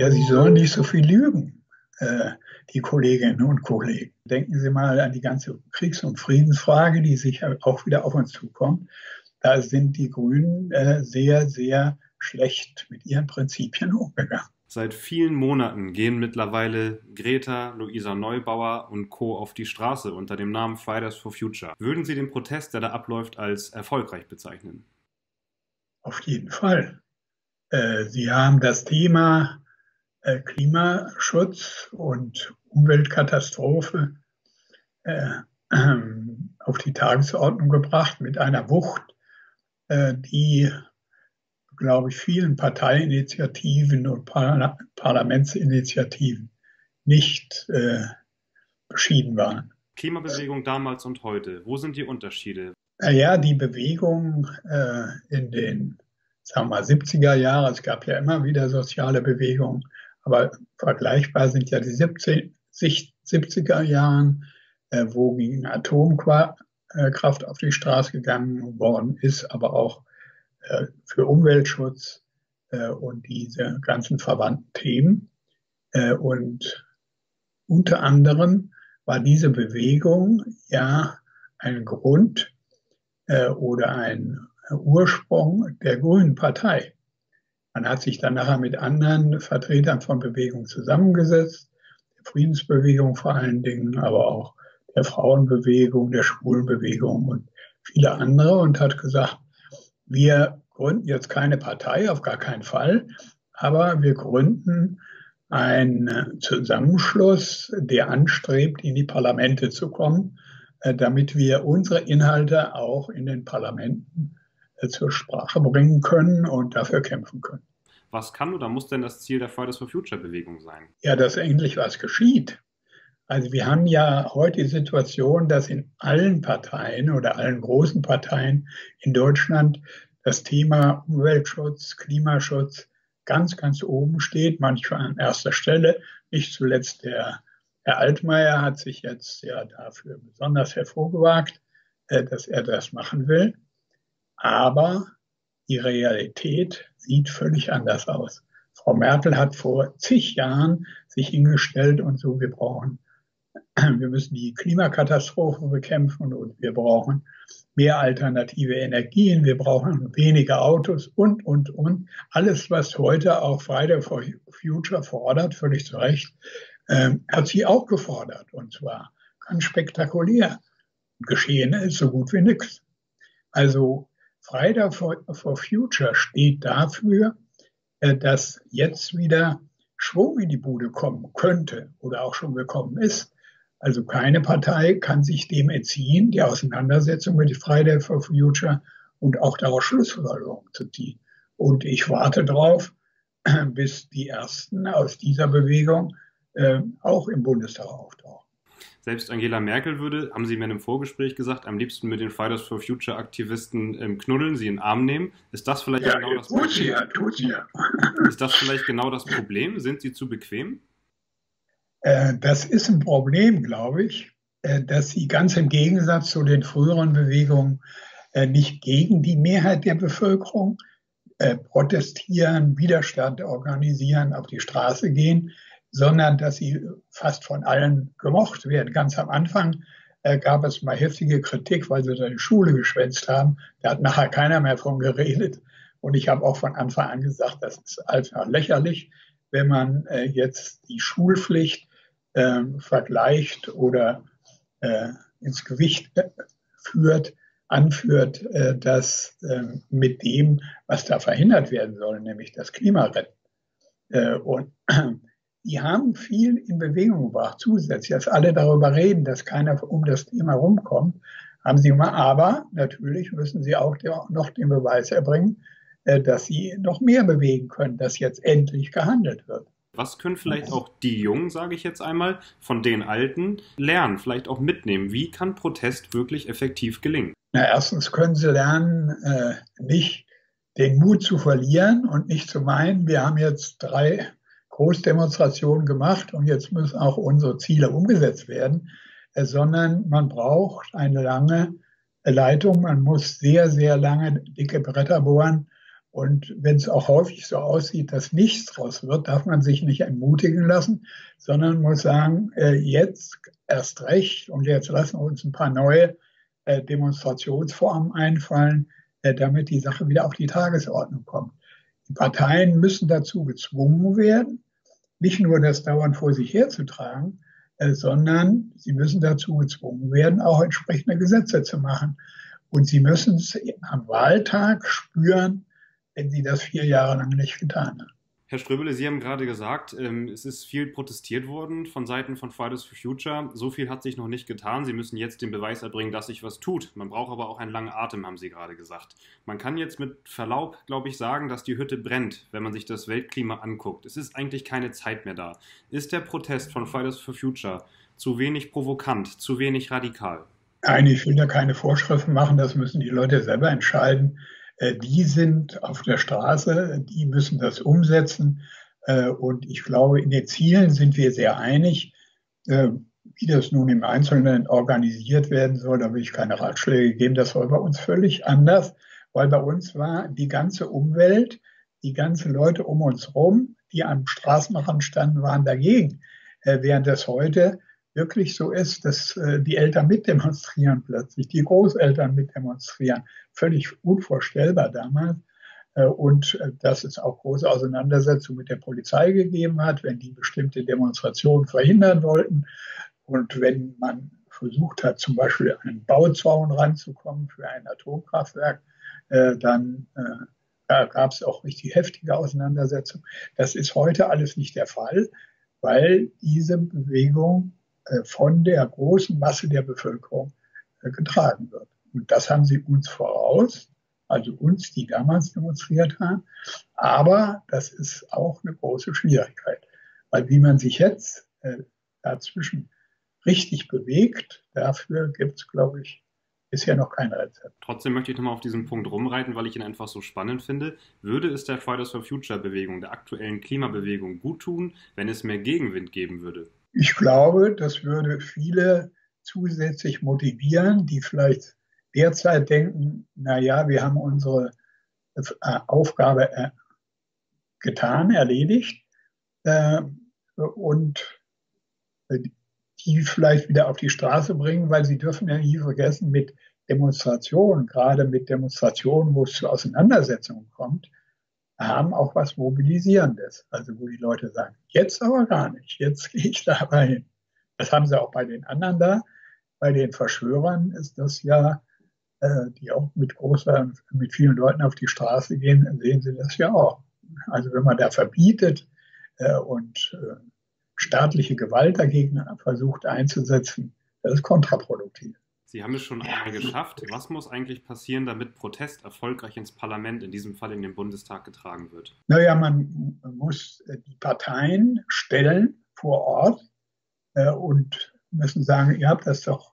Ja, sie sollen nicht so viel lügen, die Kolleginnen und Kollegen. Denken Sie mal an die ganze Kriegs- und Friedensfrage, die sicher auch wieder auf uns zukommt. Da sind die Grünen sehr, sehr schlecht mit ihren Prinzipien umgegangen. Seit vielen Monaten gehen mittlerweile Greta, Luisa Neubauer und Co. auf die Straße unter dem Namen Fridays for Future. Würden Sie den Protest, der da abläuft, als erfolgreich bezeichnen? Auf jeden Fall. Sie haben das Thema Klimaschutz und Umweltkatastrophe auf die Tagesordnung gebracht mit einer Wucht, die, glaube ich, vielen Parteiinitiativen und Parlamentsinitiativen nicht beschieden waren. Klimabewegung damals und heute, wo sind die Unterschiede? Naja, die Bewegung in den, sagen wir mal, 70er Jahren, es gab ja immer wieder soziale Bewegungen, aber vergleichbar sind ja die 70er Jahren, wo gegen Atomkraft auf die Straße gegangen worden ist, aber auch für Umweltschutz und diese ganzen verwandten Themen. Und unter anderem war diese Bewegung ja ein Grund oder ein Ursprung der Grünen Partei. Man hat sich dann nachher mit anderen Vertretern von Bewegungen zusammengesetzt, der Friedensbewegung vor allen Dingen, aber auch der Frauenbewegung, der Schwulenbewegung und viele andere und hat gesagt, wir gründen jetzt keine Partei, auf gar keinen Fall, aber wir gründen einen Zusammenschluss, der anstrebt, in die Parlamente zu kommen, damit wir unsere Inhalte auch in den Parlamenten zur Sprache bringen können und dafür kämpfen können. Was kann oder muss denn das Ziel der Fridays for Future Bewegung sein? Ja, dass endlich was geschieht. Also wir haben ja heute die Situation, dass in allen Parteien oder allen großen Parteien in Deutschland das Thema Umweltschutz, Klimaschutz ganz, ganz oben steht, manchmal an erster Stelle. Nicht zuletzt Herr Altmaier hat sich jetzt ja dafür besonders hervorgewagt, dass er das machen will. Aber die Realität sieht völlig anders aus. Frau Merkel hat vor zig Jahren sich hingestellt und so, wir müssen die Klimakatastrophe bekämpfen und wir brauchen mehr alternative Energien, wir brauchen weniger Autos und. Alles, was heute auch Fridays for Future fordert, völlig zu Recht, hat sie auch gefordert. Und zwar ganz spektakulär. Geschehen ist so gut wie nichts. Also Fridays for Future steht dafür, dass jetzt wieder Schwung in die Bude kommen könnte oder auch schon gekommen ist. Also keine Partei kann sich dem entziehen, die Auseinandersetzung mit Fridays for Future und auch daraus Schlussfolgerungen zu ziehen. Und ich warte darauf, bis die Ersten aus dieser Bewegung auch im Bundestag auftauchen. Selbst Angela Merkel würde, haben Sie mir in einem Vorgespräch gesagt, am liebsten mit den Fridays for Future Aktivisten knuddeln, sie in den Arm nehmen. Ist das vielleicht genau das Problem? Tut sie ja. Ist das vielleicht genau das Problem? Sind sie zu bequem? Das ist ein Problem, glaube ich, dass sie ganz im Gegensatz zu den früheren Bewegungen nicht gegen die Mehrheit der Bevölkerung protestieren, Widerstand organisieren, auf die Straße gehen, sondern dass sie fast von allen gemocht werden. Ganz am Anfang gab es mal heftige Kritik, weil sie da die Schule geschwänzt haben. Da hat nachher keiner mehr von geredet. Und ich habe auch von Anfang an gesagt, das ist einfach lächerlich, wenn man jetzt die Schulpflicht vergleicht oder ins Gewicht anführt, dass mit dem, was da verhindert werden soll, nämlich das Klima retten. Und die haben viel in Bewegung gebracht, zusätzlich, dass alle darüber reden, dass keiner um das Thema rumkommt, haben sie immer, aber natürlich müssen sie auch noch den Beweis erbringen, dass sie noch mehr bewegen können, dass jetzt endlich gehandelt wird. Was können vielleicht auch die Jungen, sage ich jetzt einmal, von den Alten lernen, vielleicht auch mitnehmen? Wie kann Protest wirklich effektiv gelingen? Na, erstens können sie lernen, nicht den Mut zu verlieren und nicht zu meinen, wir haben jetzt 3 Großdemonstrationen gemacht und jetzt müssen auch unsere Ziele umgesetzt werden, sondern man braucht eine lange Leitung, man muss sehr, sehr lange dicke Bretter bohren, Und wenn es auch häufig so aussieht, dass nichts draus wird, darf man sich nicht entmutigen lassen, sondern muss sagen, jetzt erst recht und jetzt lassen wir uns ein paar neue Demonstrationsformen einfallen, damit die Sache wieder auf die Tagesordnung kommt. Die Parteien müssen dazu gezwungen werden, nicht nur das dauernd vor sich herzutragen, sondern sie müssen dazu gezwungen werden, auch entsprechende Gesetze zu machen. Und sie müssen es am Wahltag spüren, wenn sie das 4 Jahre lang nicht getan haben. Herr Ströbele, Sie haben gerade gesagt, es ist viel protestiert worden von Seiten von Fridays for Future. So viel hat sich noch nicht getan. Sie müssen jetzt den Beweis erbringen, dass sich was tut. Man braucht aber auch einen langen Atem, haben Sie gerade gesagt. Man kann jetzt mit Verlaub, glaube ich, sagen, dass die Hütte brennt, wenn man sich das Weltklima anguckt. Es ist eigentlich keine Zeit mehr da. Ist der Protest von Fridays for Future zu wenig provokant, zu wenig radikal? Nein, ich will da keine Vorschriften machen. Das müssen die Leute selber entscheiden. Die sind auf der Straße, die müssen das umsetzen. Und ich glaube, in den Zielen sind wir sehr einig. Wie das nun im Einzelnen organisiert werden soll, da will ich keine Ratschläge geben. Das war bei uns völlig anders, weil bei uns war die ganze Umwelt, die ganzen Leute um uns rum, die am Straßenrand standen, waren dagegen. Während das heute wirklich so ist, dass die Eltern mitdemonstrieren plötzlich, die Großeltern mitdemonstrieren. Völlig unvorstellbar damals. Und dass es auch große Auseinandersetzungen mit der Polizei gegeben hat, wenn die bestimmte Demonstrationen verhindern wollten. Und wenn man versucht hat, zum Beispiel an einen Bauzaun ranzukommen für ein Atomkraftwerk, dann gab es auch richtig heftige Auseinandersetzungen. Das ist heute alles nicht der Fall, weil diese Bewegung von der großen Masse der Bevölkerung getragen wird. Und das haben sie uns voraus, also uns, die damals demonstriert haben. Aber das ist auch eine große Schwierigkeit, weil wie man sich jetzt dazwischen richtig bewegt, dafür gibt es, glaube ich, bisher noch kein Rezept. Trotzdem möchte ich nochmal auf diesen Punkt rumreiten, weil ich ihn einfach so spannend finde. Würde es der Fridays for Future-Bewegung, der aktuellen Klimabewegung gut tun, wenn es mehr Gegenwind geben würde? Ich glaube, das würde viele zusätzlich motivieren, die vielleicht derzeit denken, naja, wir haben unsere Aufgabe getan, erledigt, und die vielleicht wieder auf die Straße bringen, weil sie dürfen ja nie vergessen, mit Demonstrationen, gerade mit Demonstrationen, wo es zu Auseinandersetzungen kommt, haben auch was Mobilisierendes. Also wo die Leute sagen, jetzt aber gar nicht, jetzt gehe ich dabei hin. Das haben sie auch bei den anderen da. Bei den Verschwörern ist das ja, die auch mit vielen Leuten auf die Straße gehen, sehen sie das ja auch. Also wenn man da verbietet und staatliche Gewalt dagegen versucht einzusetzen, das ist kontraproduktiv. Sie haben es schon einmal geschafft. Was muss eigentlich passieren, damit Protest erfolgreich ins Parlament, in diesem Fall in den Bundestag, getragen wird? Naja, man muss die Parteien stellen vor Ort und müssen sagen, ihr habt das doch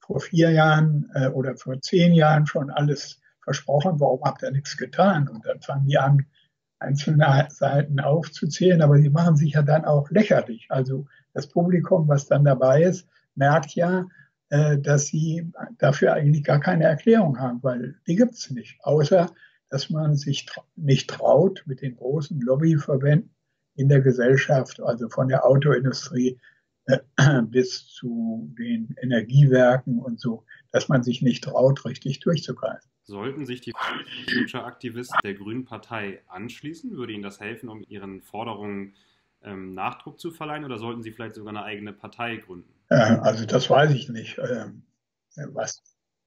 vor 4 Jahren oder vor 10 Jahren schon alles versprochen, warum habt ihr nichts getan? Und dann fangen die an, einzelne Seiten aufzuzählen, aber sie machen sich ja dann auch lächerlich. Also das Publikum, was dann dabei ist, merkt ja, dass sie dafür eigentlich gar keine Erklärung haben, weil die gibt es nicht. Außer, dass man sich nicht traut, mit den großen Lobbyverbänden in der Gesellschaft, also von der Autoindustrie bis zu den Energiewerken und so, dass man sich nicht traut, richtig durchzugreifen. Sollten sich die Future-Aktivisten der Grünen Partei anschließen? Würde Ihnen das helfen, um Ihren Forderungen Nachdruck zu verleihen? Oder sollten Sie vielleicht sogar eine eigene Partei gründen? Also das weiß ich nicht.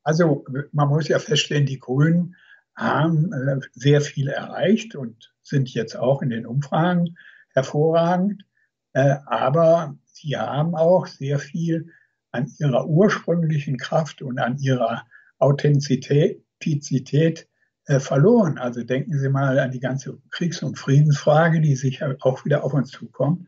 Also man muss ja feststellen, die Grünen haben sehr viel erreicht und sind jetzt auch in den Umfragen hervorragend. Aber sie haben auch sehr viel an ihrer ursprünglichen Kraft und an ihrer Authentizität verloren. Also denken Sie mal an die ganze Kriegs- und Friedensfrage, die sicher auch wieder auf uns zukommt.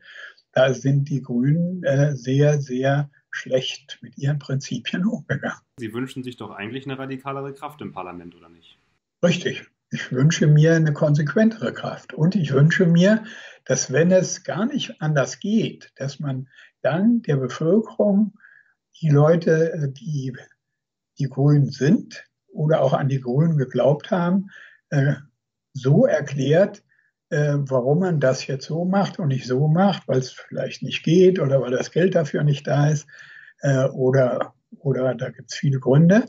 Da sind die Grünen sehr, sehr schlecht mit ihren Prinzipien umgegangen. Sie wünschen sich doch eigentlich eine radikalere Kraft im Parlament, oder nicht? Richtig. Ich wünsche mir eine konsequentere Kraft. Und ich wünsche mir, dass wenn es gar nicht anders geht, dass man dann der Bevölkerung die Leute, die die Grünen sind oder auch an die Grünen geglaubt haben, so erklärt, warum man das jetzt so macht und nicht so macht, weil es vielleicht nicht geht oder weil das Geld dafür nicht da ist oder da gibt es viele Gründe.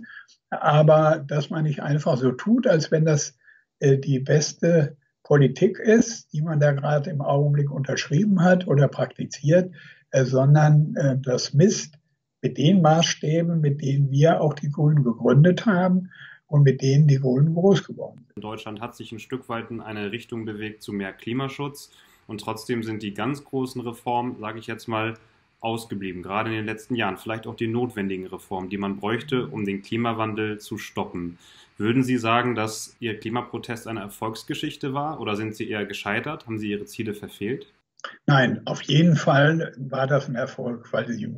Aber dass man nicht einfach so tut, als wenn das die beste Politik ist, die man da gerade im Augenblick unterschrieben hat oder praktiziert, sondern das misst mit den Maßstäben, mit denen wir auch die Grünen gegründet haben und mit denen die Grünen groß geworden sind. Deutschland hat sich ein Stück weit in eine Richtung bewegt zu mehr Klimaschutz und trotzdem sind die ganz großen Reformen, sage ich jetzt mal, ausgeblieben, gerade in den letzten Jahren, vielleicht auch die notwendigen Reformen, die man bräuchte, um den Klimawandel zu stoppen. Würden Sie sagen, dass Ihr Klimaprotest eine Erfolgsgeschichte war oder sind Sie eher gescheitert? Haben Sie Ihre Ziele verfehlt? Nein, auf jeden Fall war das ein Erfolg, weil Sie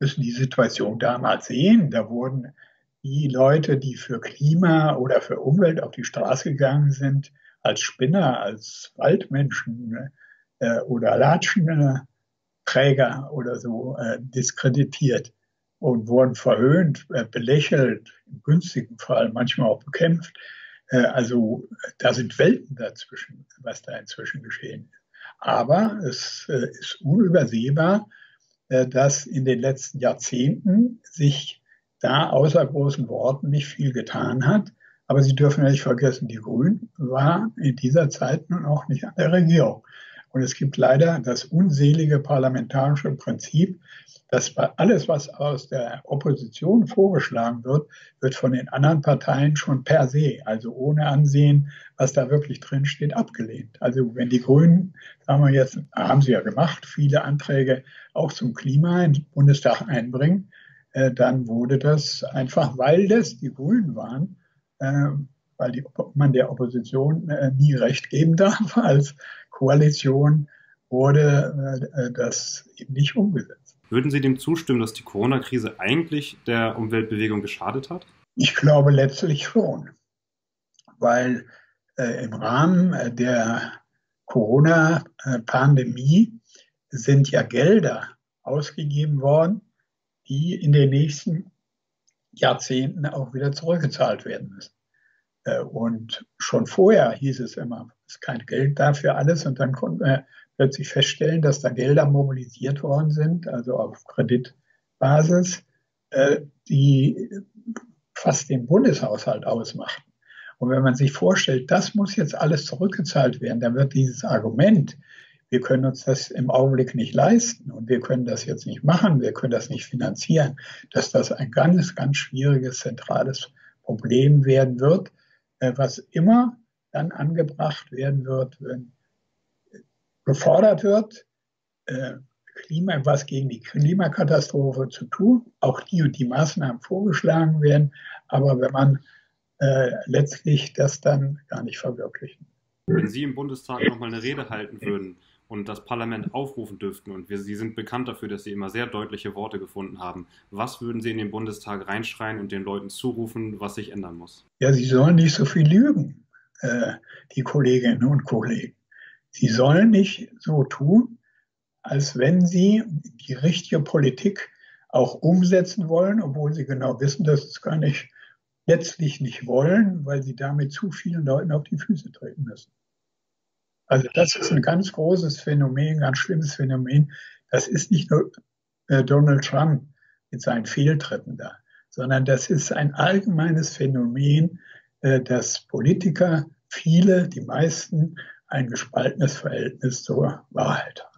müssen die Situation damals sehen. Da wurden die Leute, die für Klima oder für Umwelt auf die Straße gegangen sind, als Spinner, als Waldmenschen oder Latschen Träger oder so diskreditiert und wurden verhöhnt, belächelt, im günstigen Fall manchmal auch bekämpft. Also da sind Welten dazwischen, was da inzwischen geschehen ist. Aber es ist unübersehbar, dass in den letzten Jahrzehnten sich da außer großen Worten nicht viel getan hat. Aber Sie dürfen ja nicht vergessen, die Grünen war in dieser Zeit nun auch nicht an der Regierung. Und es gibt leider das unselige parlamentarische Prinzip, dass alles, was aus der Opposition vorgeschlagen wird, wird von den anderen Parteien schon per se, also ohne Ansehen, was da wirklich drin steht, abgelehnt. Also wenn die Grünen, sagen wir jetzt, haben sie ja gemacht, viele Anträge auch zum Klima in den Bundestag einbringen, dann wurde das einfach, weil das die Grünen waren, weil man der Opposition nie Recht geben darf als Koalition, wurde das eben nicht umgesetzt. Würden Sie dem zustimmen, dass die Corona-Krise eigentlich der Umweltbewegung geschadet hat? Ich glaube letztlich schon, weil im Rahmen der Corona-Pandemie sind ja Gelder ausgegeben worden, die in den nächsten Jahrzehnten auch wieder zurückgezahlt werden müssen. Und schon vorher hieß es immer, es ist kein Geld dafür alles. Und dann konnten wir plötzlich feststellen, dass da Gelder mobilisiert worden sind, also auf Kreditbasis, die fast den Bundeshaushalt ausmachten. Und wenn man sich vorstellt, das muss jetzt alles zurückgezahlt werden, dann wird dieses Argument, wir können uns das im Augenblick nicht leisten und wir können das jetzt nicht machen, wir können das nicht finanzieren, dass das ein ganz, ganz schwieriges, zentrales Problem werden wird, was immer dann angebracht werden wird, wenn gefordert wird, was gegen die Klimakatastrophe zu tun, auch die und die Maßnahmen vorgeschlagen werden, aber wenn man letztlich das dann gar nicht verwirklichen. Wenn Sie im Bundestag nochmal eine Rede halten würden und das Parlament aufrufen dürften, und Sie sind bekannt dafür, dass Sie immer sehr deutliche Worte gefunden haben, was würden Sie in den Bundestag reinschreien und den Leuten zurufen, was sich ändern muss? Ja, Sie sollen nicht so viel lügen, die Kolleginnen und Kollegen. Sie sollen nicht so tun, als wenn sie die richtige Politik auch umsetzen wollen, obwohl sie genau wissen, dass sie es gar nicht letztlich nicht wollen, weil sie damit zu vielen Leuten auf die Füße treten müssen. Also das ist ein ganz großes Phänomen, ganz schlimmes Phänomen. Das ist nicht nur Donald Trump mit seinen Fehltritten da, sondern das ist ein allgemeines Phänomen, dass Politiker, die meisten, ein gespaltenes Verhältnis zur Wahrheit haben.